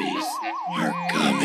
zombies are coming. Zombies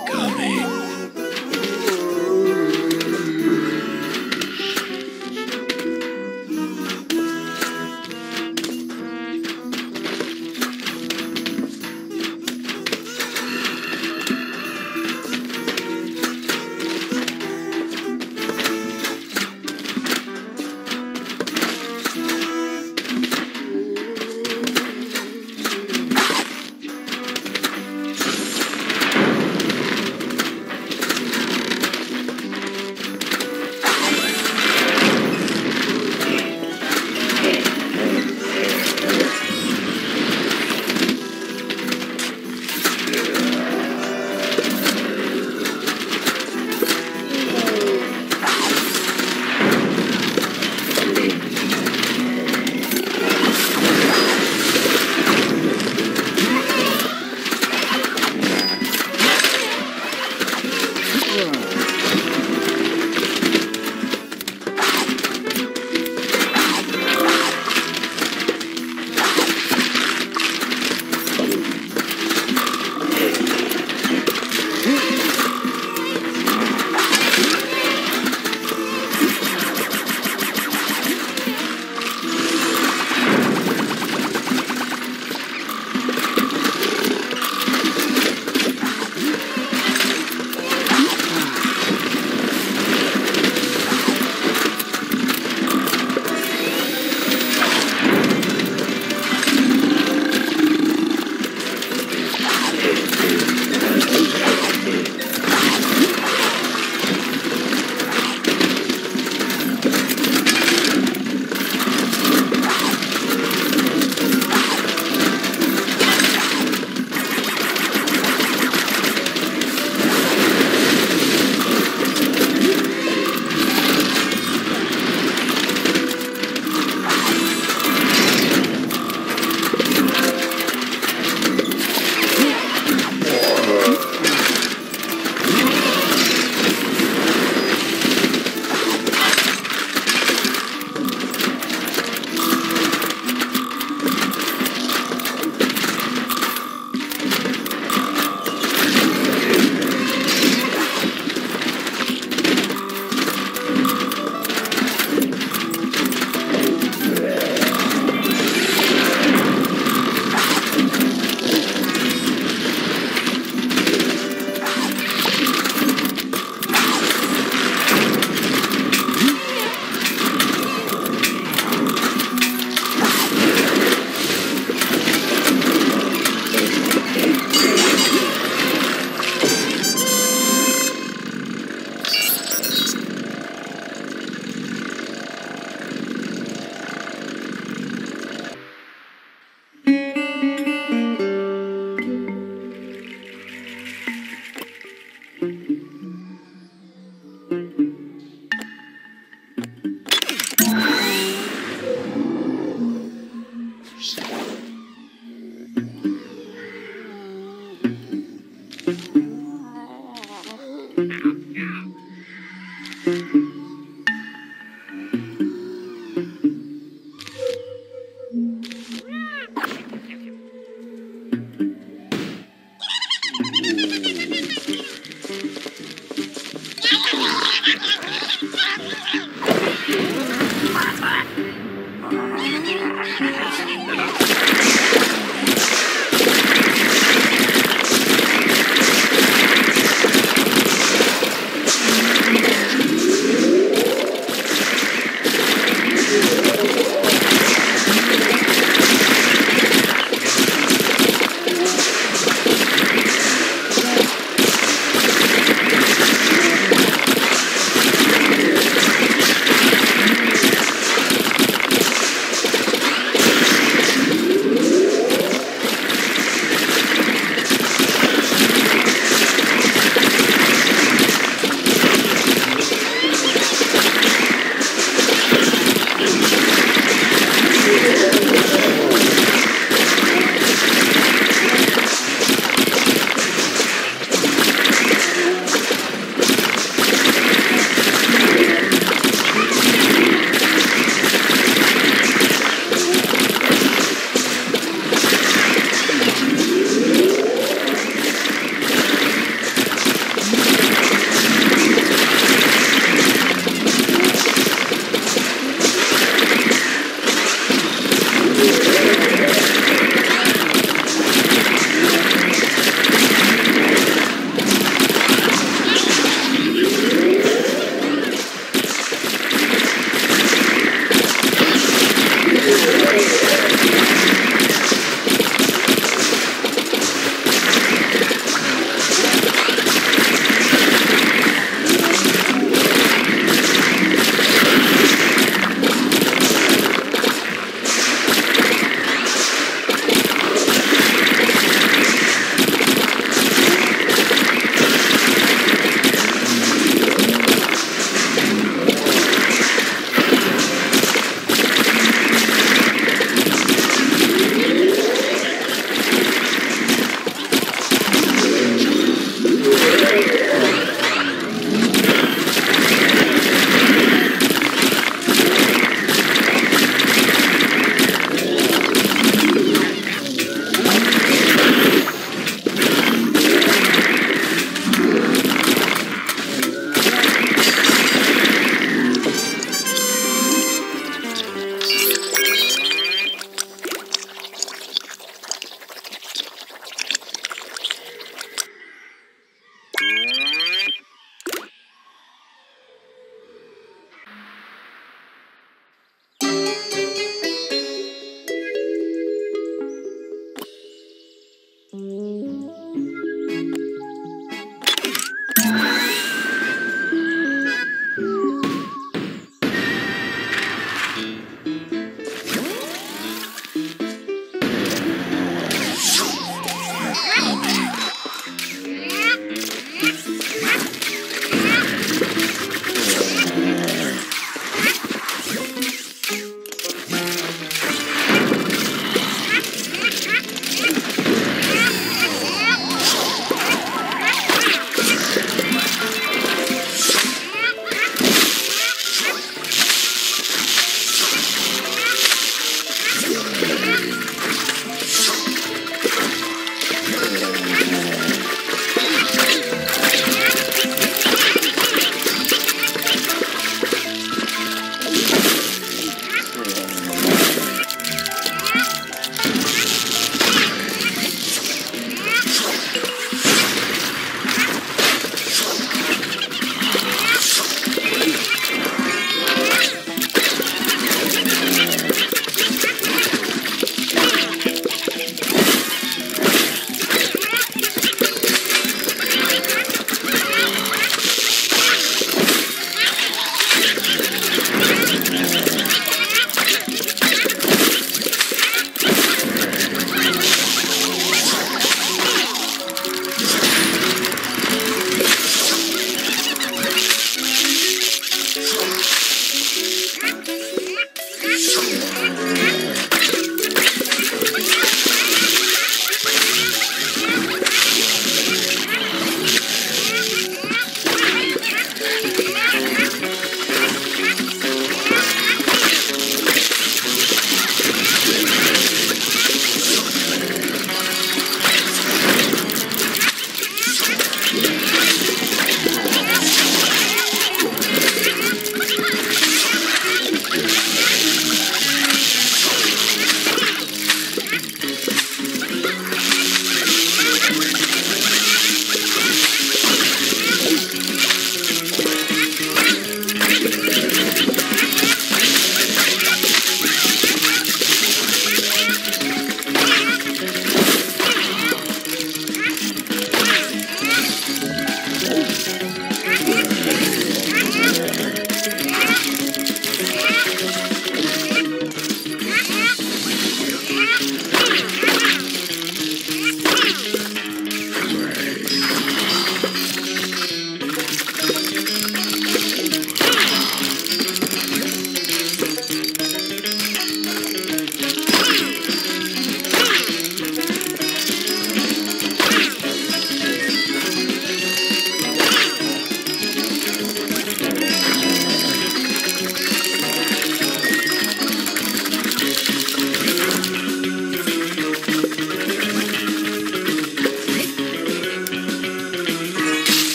are coming.